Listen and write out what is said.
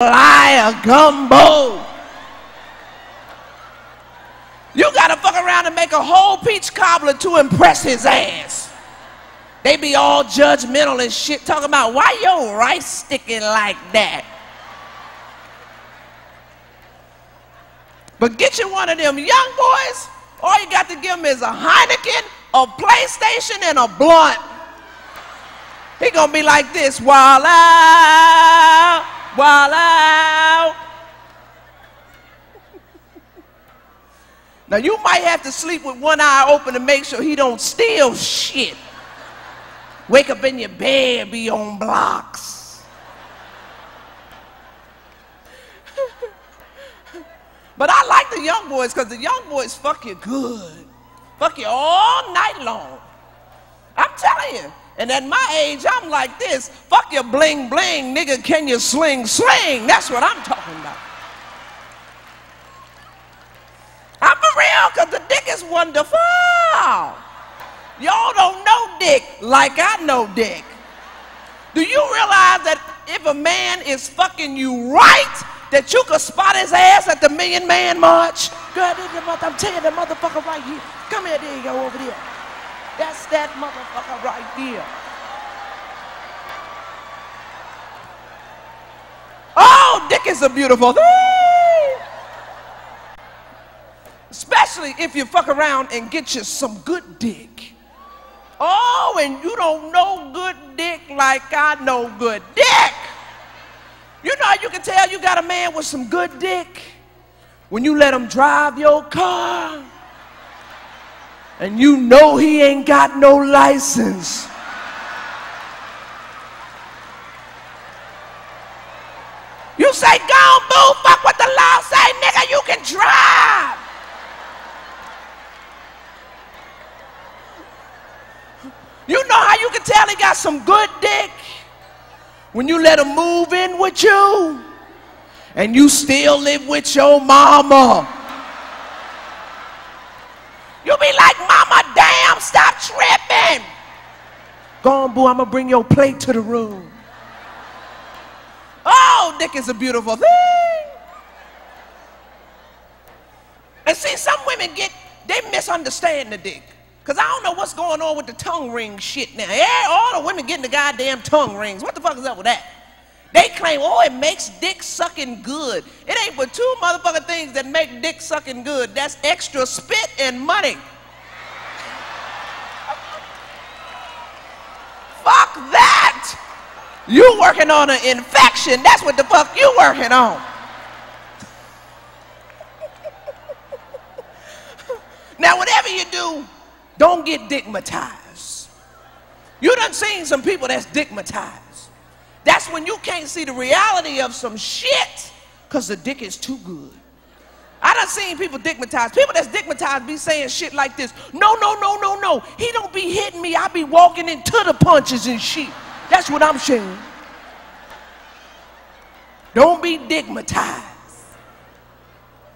Liar gumbo. You gotta fuck around and make a whole peach cobbler to impress his ass. They be all judgmental and shit, talking about why your rice sticking like that. But get you one of them young boys, all you got to give him is a Heineken, a PlayStation, and a blunt. He gonna be like this, while I out. Now you might have to sleep with one eye open to make sure he don't steal shit. Wake up in your bed, be on blocks. But I like the young boys because the young boys fuck you good. Fuck you all night long. I'm telling you. And at my age, I'm like this, fuck your bling bling, nigga, can you sling sling? That's what I'm talking about. I'm for real, because the dick is wonderful. Y'all don't know dick like I know dick. Do you realize that if a man is fucking you right, that you could spot his ass at the Million Man March? Girl, I'm telling the motherfucker right here. Come here, there you go, over there. That's that motherfucker right there. Oh, dick is a beautiful thing. Especially if you fuck around and get you some good dick. Oh, and you don't know good dick like I know good dick. You know how you can tell you got a man with some good dick? When you let him drive your car. And you know he ain't got no license. You say, go on, boo, fuck what the law say, nigga, you can drive. You know how you can tell he got some good dick? When you let him move in with you, and you still live with your mama. You be like, mama, damn, stop tripping. Go on, boo, I'm going to bring your plate to the room. Oh, dick is a beautiful thing. And see, some women they misunderstand the dick. Because I don't know what's going on with the tongue ring shit now. Yeah, all the women getting the goddamn tongue rings. What the fuck is up with that? They claim, oh, it makes dick sucking good. It ain't but two motherfucking things that make dick sucking good. That's extra spit and money. Fuck that! You working on an infection. That's what the fuck you working on. Now, whatever you do, don't get dickmatized. You done seen some people that's dickmatized. That's when you can't see the reality of some shit because the dick is too good. I done seen people dickmatized. People that's dickmatized be saying shit like this. No, no, no, no, no. He don't be hitting me. I be walking into the punches and shit. That's what I'm saying. Don't be dickmatized.